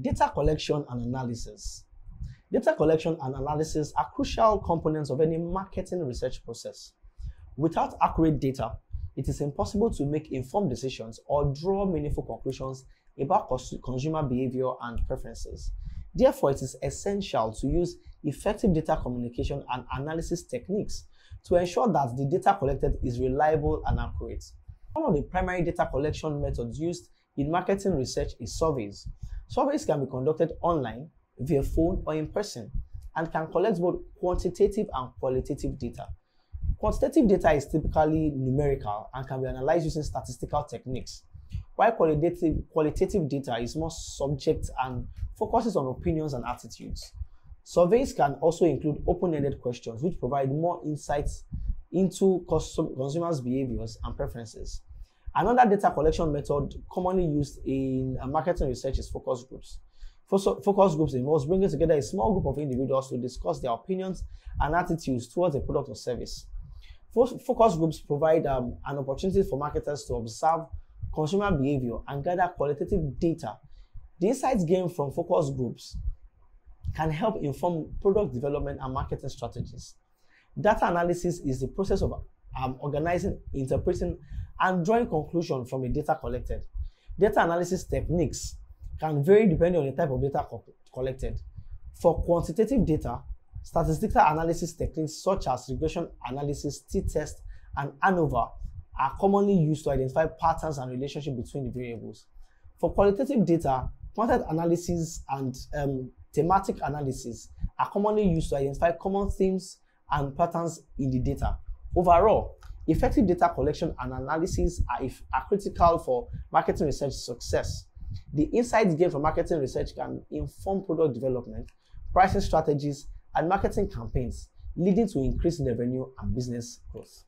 Data collection and analysis. Data collection and analysis are crucial components of any marketing research process. Without accurate data, it is impossible to make informed decisions or draw meaningful conclusions about consumer behavior and preferences. Therefore, it is essential to use effective data communication and analysis techniques to ensure that the data collected is reliable and accurate. One of the primary data collection methods used in marketing research is surveys. Surveys can be conducted online, via phone, or in person, and can collect both quantitative and qualitative data. Quantitative data is typically numerical and can be analyzed using statistical techniques, while qualitative data is more subject and focuses on opinions and attitudes. Surveys can also include open-ended questions, which provide more insights into consumers' behaviors and preferences. Another data collection method commonly used in marketing research is focus groups. Focus groups involves bringing together a small group of individuals to discuss their opinions and attitudes towards a product or service. Focus groups provide an opportunity for marketers to observe consumer behavior and gather qualitative data. The insights gained from focus groups can help inform product development and marketing strategies. Data analysis is the process of organizing, interpreting, and drawing conclusions from the data collected. Data analysis techniques can vary depending on the type of data collected. For quantitative data, statistical analysis techniques such as regression analysis, t-test, and ANOVA are commonly used to identify patterns and relationships between the variables. For qualitative data, content analysis and thematic analysis are commonly used to identify common themes and patterns in the data. Overall, effective data collection and analysis are critical for marketing research success. The insights gained from marketing research can inform product development, pricing strategies, and marketing campaigns, leading to increased revenue and business growth.